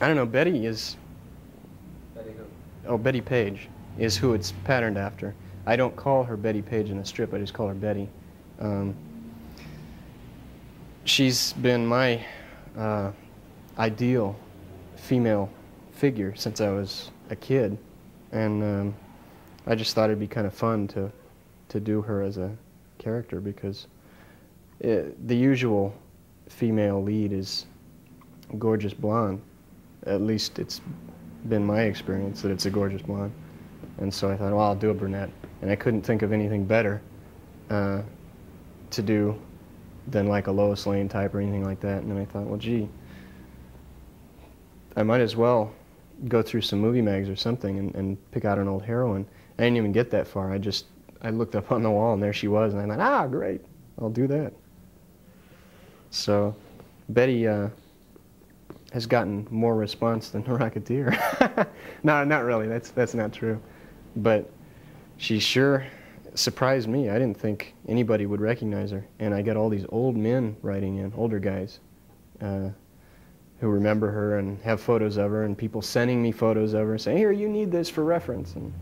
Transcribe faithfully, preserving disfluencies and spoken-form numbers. I don't know, Betty is... Betty who? Oh, Bettie Page is who it's patterned after. I don't call her Bettie Page in the strip, I just call her Betty. Um, she's been my uh, ideal female figure since I was a kid, and um, I just thought it'd be kind of fun to, to do her as a character, because it, the usual female lead is gorgeous blonde. At least it's been my experience that it's a gorgeous blonde. And so I thought, well, I'll do a brunette. And I couldn't think of anything better uh, to do than like a Lois Lane type or anything like that. And then I thought, well, gee, I might as well go through some movie mags or something and, and pick out an old heroine. I didn't even get that far. I just, I looked up on the wall and there she was. And I thought, ah, great, I'll do that. So Betty uh, has gotten more response than The Rocketeer. No, not really. That's, that's not true. But she sure surprised me. I didn't think anybody would recognize her. And I got all these old men writing in, older guys, uh, who remember her and have photos of her, and people sending me photos of her saying, here, you need this for reference. And